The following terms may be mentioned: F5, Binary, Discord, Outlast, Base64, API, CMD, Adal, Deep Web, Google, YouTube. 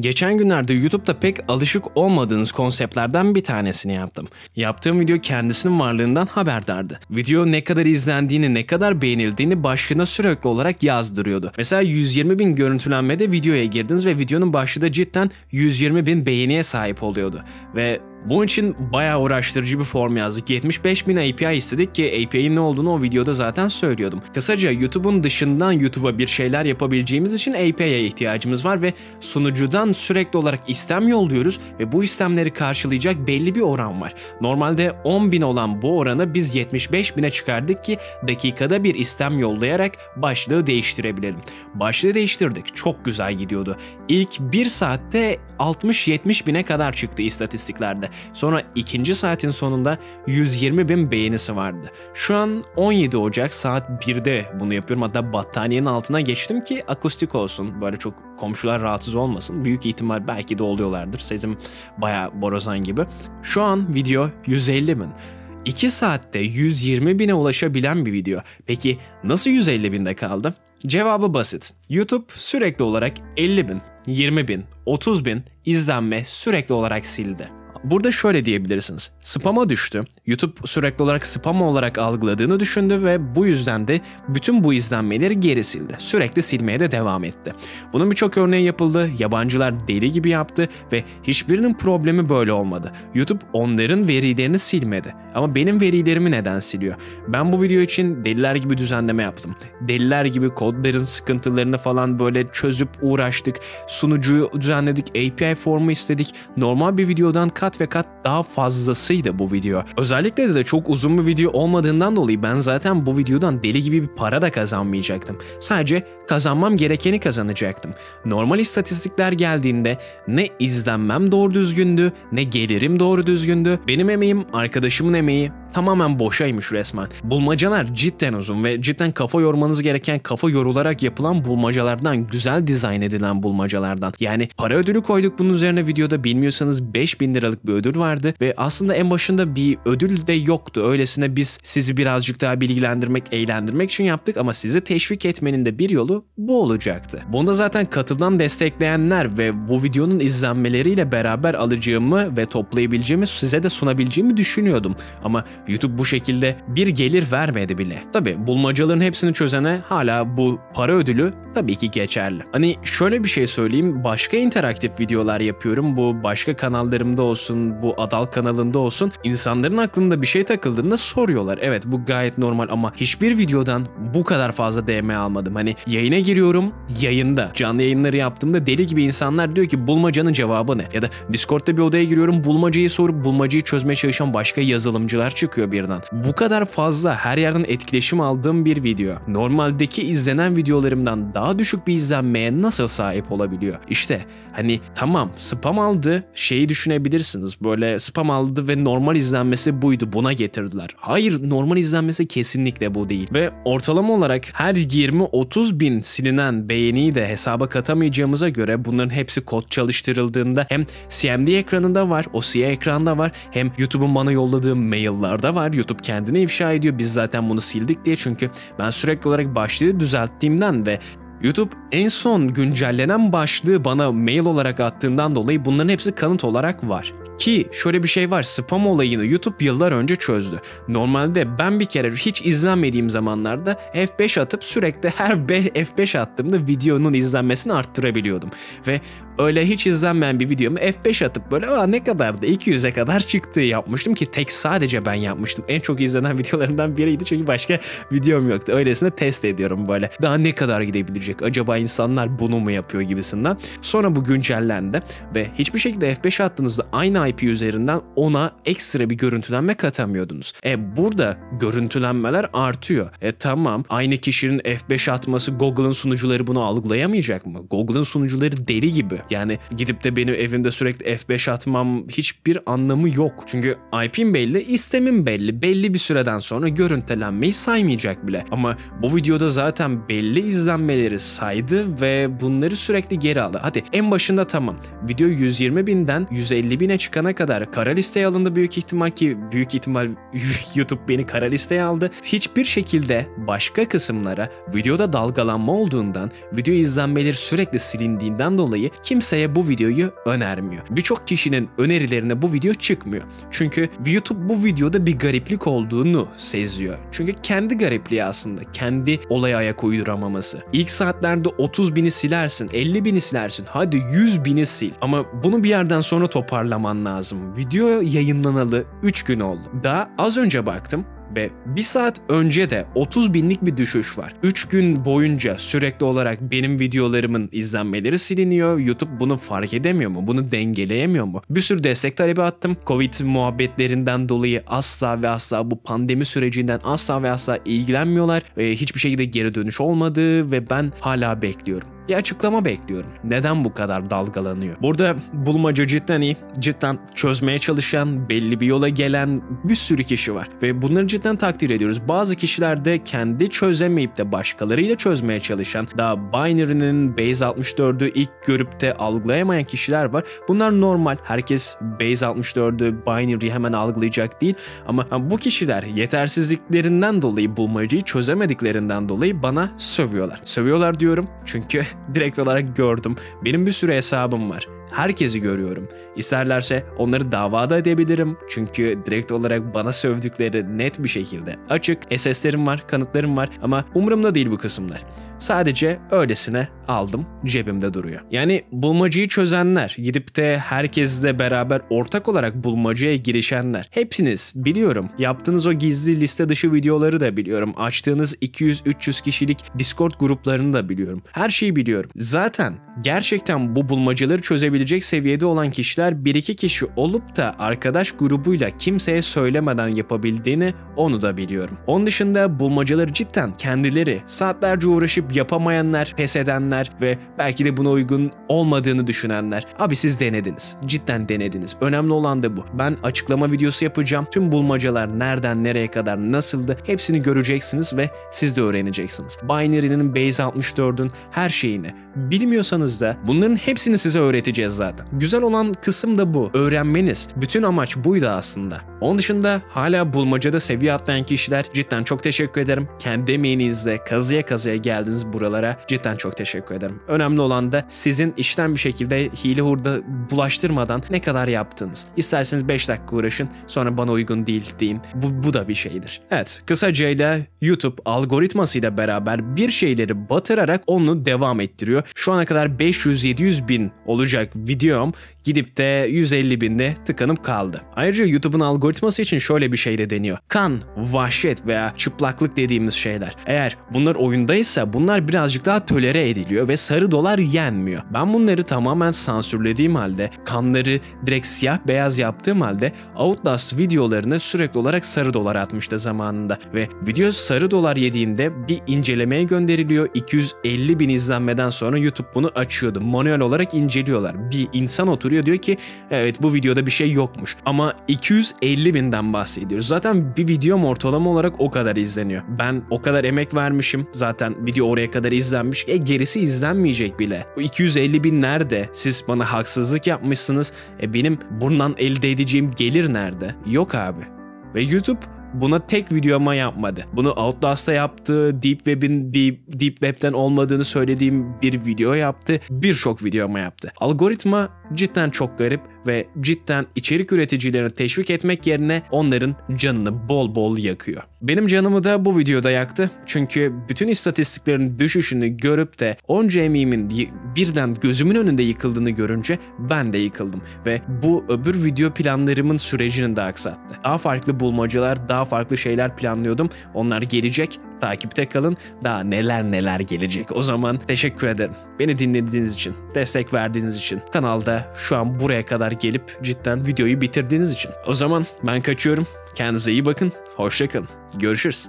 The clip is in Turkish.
Geçen günlerde YouTube'da pek alışık olmadığınız konseptlerden bir tanesini yaptım. Yaptığım video kendisinin varlığından haberdardı. Video ne kadar izlendiğini, ne kadar beğenildiğini başlığına sürekli olarak yazdırıyordu. Mesela 120.000 görüntülenmede videoya girdiniz ve videonun başlığı da cidden 120.000 beğeniye sahip oluyordu. Ve bunun için bayağı uğraştırıcı bir form yazdık. 75.000 API istedik ki API'nin ne olduğunu o videoda zaten söylüyordum. Kısaca YouTube'un dışından YouTube'a bir şeyler yapabileceğimiz için API'ye ihtiyacımız var ve sunucudan sürekli olarak istem yolluyoruz ve bu istemleri karşılayacak belli bir oran var. Normalde 10.000 olan bu oranı biz 75.000'e çıkardık ki dakikada bir istem yollayarak başlığı değiştirebilelim. Başlığı değiştirdik. Çok güzel gidiyordu. İlk 1 saatte 60-70.000'e kadar çıktı istatistiklerde. Sonra ikinci saatin sonunda 120.000 beğenisi vardı. Şu an 17 Ocak saat 1'de bunu yapıyorum. Hatta battaniyenin altına geçtim ki akustik olsun. Böyle çok komşular rahatsız olmasın. Büyük ihtimal belki de oluyorlardır. Sesim bayağı borazan gibi. Şu an video 150.000. 2 saatte 120.000'e ulaşabilen bir video. Peki nasıl 150.000'de kaldı? Cevabı basit. YouTube sürekli olarak 50.000, 20.000, 30.000 izlenme sürekli olarak sildi. Burada şöyle diyebilirsiniz. Spam'a düştü. YouTube sürekli olarak spam olarak algıladığını düşündü ve bu yüzden de bütün bu izlenmeleri geri sildi. Sürekli silmeye de devam etti. Bunun birçok örneği yapıldı. Yabancılar deli gibi yaptı ve hiçbirinin problemi böyle olmadı. YouTube onların verilerini silmedi. Ama benim verilerimi neden siliyor? Ben bu video için deliler gibi düzenleme yaptım. Deliler gibi kodların sıkıntılarını falan böyle çözüp uğraştık. Sunucuyu düzenledik. API formu istedik. Normal bir videodan kat ve kat daha fazlasıydı bu video. Özellikle de çok uzun bir video olmadığından dolayı ben zaten bu videodan deli gibi bir para da kazanmayacaktım. Sadece kazanmam gerekeni kazanacaktım. Normal istatistikler geldiğinde ne izlenmem doğru düzgündü, ne gelirim doğru düzgündü. Benim emeğim, arkadaşımın emeği tamamen boşaymış resmen. Bulmacalar cidden uzun ve cidden kafa yormanız gereken, kafa yorularak yapılan bulmacalardan, güzel dizayn edilen bulmacalardan. Yani para ödülü koyduk bunun üzerine videoda, bilmiyorsanız 5.000 liralık bir ödül vardı ve aslında en başında bir ödül de yoktu. Öylesine biz sizi birazcık daha bilgilendirmek, eğlendirmek için yaptık ama sizi teşvik etmenin de bir yolu bu olacaktı. Bunda zaten katılan, destekleyenler ve bu videonun izlenmeleriyle beraber alacağımı ve toplayabileceğimi, size de sunabileceğimi düşünüyordum. Ama YouTube bu şekilde bir gelir vermedi bile. Tabi bulmacaların hepsini çözene hala bu para ödülü tabii ki geçerli. Hani şöyle bir şey söyleyeyim, başka interaktif videolar yapıyorum. Bu başka kanallarımda olsun, bu Adal kanalında olsun. İnsanların aklında bir şey takıldığında soruyorlar. Evet bu gayet normal ama hiçbir videodan bu kadar fazla DM almadım. Hani yayına giriyorum, yayında, canlı yayınları yaptığımda deli gibi insanlar diyor ki bulmacanın cevabı ne? Ya da Discord'da bir odaya giriyorum, bulmacayı sorup bulmacayı çözmeye çalışan başka yazılımcılar çıkıyor birden. Bu kadar fazla her yerden etkileşim aldığım bir video, normaldeki izlenen videolarımdan daha düşük bir izlenmeye nasıl sahip olabiliyor? İşte hani tamam spam aldı, şeyi düşünebilirsiniz. Böyle spam aldı ve normal izlenmesi buydu, buna getirdiler. Hayır, normal izlenmesi kesinlikle bu değil. Ve ortalama olarak her 20-30.000 silinen beğeniyi de hesaba katamayacağımıza göre bunların hepsi kod çalıştırıldığında hem CMD ekranında var, o siyah ekranda var, hem YouTube'un bana yolladığı mail'lar da var. YouTube kendini ifşa ediyor. Biz zaten bunu sildik diye, çünkü ben sürekli olarak başlığı düzelttiğimden ve YouTube en son güncellenen başlığı bana mail olarak attığından dolayı bunların hepsi kanıt olarak var. Ki şöyle bir şey var, spam olayını YouTube yıllar önce çözdü. Normalde ben bir kere hiç izlenmediğim zamanlarda F5 atıp sürekli her F5 attığımda videonun izlenmesini arttırabiliyordum. Ve öyle hiç izlenmeyen bir videomu F5 atıp böyle ne kadar da 200'e kadar çıktı yapmıştım ki tek sadece ben yapmıştım. En çok izlenen videolarımdan biriydi çünkü başka videom yoktu. Öylesine test ediyorum böyle. Daha ne kadar gidebilecek? Acaba insanlar bunu mu yapıyor gibisinden. Sonra bu güncellendi ve hiçbir şekilde F5 attığınızda aynı IP üzerinden ona ekstra bir görüntülenme katamıyordunuz. Burada görüntülenmeler artıyor. Tamam, aynı kişinin F5 atması, Google'ın sunucuları bunu algılayamayacak mı? Google'ın sunucuları deli gibi. Yani gidip de benim evimde sürekli F5 atmam hiçbir anlamı yok. Çünkü IP'm belli, istemim belli. Belli bir süreden sonra görüntülenmeyi saymayacak bile. Ama bu videoda zaten belli izlenmeleri saydı ve bunları sürekli geri aldı. Hadi en başında tamam. Video 120.000'den 150.000'e çıktı. çıkana kadar kara listeye alındı büyük ihtimal, ki büyük ihtimal YouTube beni kara listeye aldı. Hiçbir şekilde başka kısımlara videoda dalgalanma olduğundan, video izlenmeleri sürekli silindiğinden dolayı kimseye bu videoyu önermiyor. Birçok kişinin önerilerine bu video çıkmıyor. Çünkü YouTube bu videoda bir gariplik olduğunu seziyor. Çünkü kendi garipliği aslında. Kendi olaya ayak uyduramaması. İlk saatlerde 30.000'i silersin, 50.000'i silersin, hadi 100.000'i sil. Ama bunu bir yerden sonra toparlaman lazım. Video yayınlanalı 3 gün oldu. Daha az önce baktım ve 1 saat önce de 30.000'lik bir düşüş var. 3 gün boyunca sürekli olarak benim videolarımın izlenmeleri siliniyor. YouTube bunu fark edemiyor mu? Bunu dengeleyemiyor mu? Bir sürü destek talebi attım. Covid muhabbetlerinden dolayı asla ve asla, bu pandemi sürecinden asla ve asla ilgilenmiyorlar. Hiçbir şekilde geri dönüş olmadı ve ben hala bekliyorum. Bir açıklama bekliyorum. Neden bu kadar dalgalanıyor? Burada bulmaca cidden iyi. Cidden çözmeye çalışan, belli bir yola gelen bir sürü kişi var. Ve bunları cidden takdir ediyoruz. Bazı kişiler de kendi çözemeyip de başkalarıyla çözmeye çalışan, daha Binary'nin Base64'ü ilk görüp de algılayamayan kişiler var. Bunlar normal. Herkes Base64'ü, Binary'i hemen algılayacak değil. Ama bu kişiler yetersizliklerinden dolayı, bulmacayı çözemediklerinden dolayı bana sövüyorlar. Sövüyorlar diyorum çünkü direkt olarak gördüm. Benim bir sürü hesabım var. Herkesi görüyorum. İsterlerse onları davada edebilirim. Çünkü direkt olarak bana sövdükleri net bir şekilde açık. SS'lerim var, kanıtlarım var ama umurumda değil bu kısımlar. Sadece öylesine aldım, cebimde duruyor. Yani bulmacayı çözenler, gidip de herkesle beraber ortak olarak bulmacaya girişenler. Hepsiniz biliyorum. Yaptığınız o gizli liste dışı videoları da biliyorum. Açtığınız 200-300 kişilik Discord gruplarını da biliyorum. Her şeyi biliyorum. Zaten gerçekten bu bulmacaları çözebilecek seviyede olan kişiler 1-2 kişi olup da arkadaş grubuyla kimseye söylemeden yapabildiğini, onu da biliyorum. Onun dışında bulmacaları cidden kendileri saatlerce uğraşıp yapamayanlar, pes edenler ve belki de buna uygun olmadığını düşünenler. Abi siz denediniz. Cidden denediniz. Önemli olan da bu. Ben açıklama videosu yapacağım. Tüm bulmacalar nereden nereye kadar nasıldı hepsini göreceksiniz ve siz de öğreneceksiniz. Binary'nin, Base64'ün her şeyini. Bilmiyorsanız da bunların hepsini size öğreteceğiz zaten. Güzel olan kısım da bu. Öğrenmeniz. Bütün amaç buydu aslında. Onun dışında hala bulmacada seviye atlayan kişiler, cidden çok teşekkür ederim. Kendi emeğinizle kazıya kazıya geldiniz buralara. Cidden çok teşekkür ederim. Önemli olan da sizin işten bir şekilde hile hurda bulaştırmadan ne kadar yaptınız. İsterseniz 5 dakika uğraşın, sonra bana uygun değil deyin. Bu da bir şeydir. Evet, kısacayla YouTube algoritmasıyla beraber bir şeyleri batırarak onu devam ettiriyor. Şu ana kadar 500-700 bin olacak videom gidip de 150 binde tıkanıp kaldı. Ayrıca YouTube'un algoritması için şöyle bir şey de deniyor. Kan, vahşet veya çıplaklık dediğimiz şeyler. Eğer bunlar oyundaysa bunlar birazcık daha tölere ediliyor ve sarı dolar yenmiyor. Ben bunları tamamen sansürlediğim halde, kanları direkt siyah beyaz yaptığım halde Outlast videolarını sürekli olarak sarı dolar atmıştı zamanında. Ve video sarı dolar yediğinde bir incelemeye gönderiliyor. 250 bin izlenmeden sonra YouTube bunu açıyordu. Manuel olarak inceliyorlar. Bir insan oturuyor, diyor ki evet bu videoda bir şey yokmuş. Ama 250 binden bahsediyoruz. Zaten bir videom ortalama olarak o kadar izleniyor. Ben o kadar emek vermişim. Zaten video oraya kadar izlenmiş. Gerisi izlenmeyecek bile. O 250 bin nerede? Siz bana haksızlık yapmışsınız. Benim bundan elde edeceğim gelir nerede? Yok abi. Ve YouTube buna tek videoma yapmadı. Bunu Outlast'ta yaptı, Deep Web'den olmadığını söylediğim bir video yaptı, birçok videoma yaptı. Algoritma cidden çok garip ve cidden içerik üreticilerini teşvik etmek yerine onların canını bol bol yakıyor. Benim canımı da bu videoda yaktı. Çünkü bütün istatistiklerin düşüşünü görüp de onca emeğimin birden gözümün önünde yıkıldığını görünce ben de yıkıldım. Ve bu öbür video planlarımın sürecini de aksattı. Daha farklı bulmacalar, daha farklı şeyler planlıyordum. Onlar gelecek. Takipte kalın. Daha neler neler gelecek. O zaman teşekkür ederim. Beni dinlediğiniz için, destek verdiğiniz için, kanalda şu an buraya kadar gelip cidden videoyu bitirdiğiniz için. O zaman ben kaçıyorum. Kendinize iyi bakın. Hoşça kalın. Görüşürüz.